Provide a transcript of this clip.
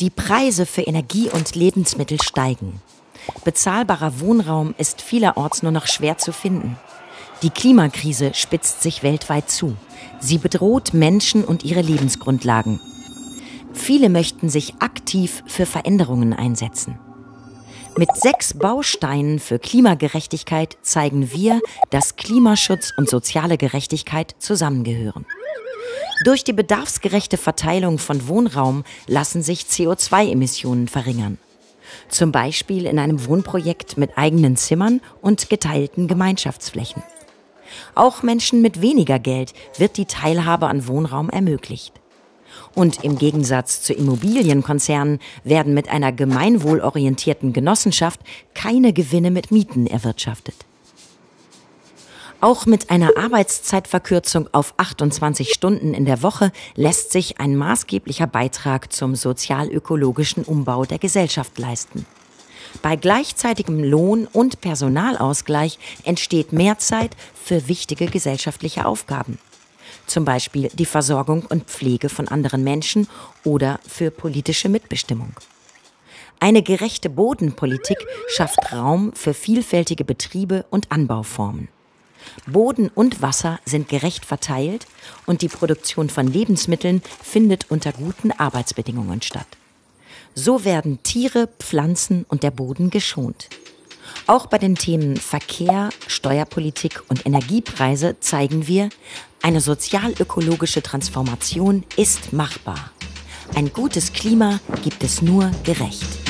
Die Preise für Energie und Lebensmittel steigen. Bezahlbarer Wohnraum ist vielerorts nur noch schwer zu finden. Die Klimakrise spitzt sich weltweit zu. Sie bedroht Menschen und ihre Lebensgrundlagen. Viele möchten sich aktiv für Veränderungen einsetzen. Mit 6 Bausteinen für Klimagerechtigkeit zeigen wir, dass Klimaschutz und soziale Gerechtigkeit zusammengehören. Durch die bedarfsgerechte Verteilung von Wohnraum lassen sich CO2-Emissionen verringern. Zum Beispiel in einem Wohnprojekt mit eigenen Zimmern und geteilten Gemeinschaftsflächen. Auch Menschen mit weniger Geld wird die Teilhabe an Wohnraum ermöglicht. Und im Gegensatz zu Immobilienkonzernen werden mit einer gemeinwohlorientierten Genossenschaft keine Gewinne mit Mieten erwirtschaftet. Auch mit einer Arbeitszeitverkürzung auf 28 Stunden in der Woche lässt sich ein maßgeblicher Beitrag zum sozial-ökologischen Umbau der Gesellschaft leisten. Bei gleichzeitigem Lohn- und Personalausgleich entsteht mehr Zeit für wichtige gesellschaftliche Aufgaben. Zum Beispiel die Versorgung und Pflege von anderen Menschen oder für politische Mitbestimmung. Eine gerechte Bodenpolitik schafft Raum für vielfältige Betriebe und Anbauformen. Boden und Wasser sind gerecht verteilt und die Produktion von Lebensmitteln findet unter guten Arbeitsbedingungen statt. So werden Tiere, Pflanzen und der Boden geschont. Auch bei den Themen Verkehr, Steuerpolitik und Energiepreise zeigen wir, eine sozial-ökologische Transformation ist machbar. Ein gutes Klima gibt es nur gerecht.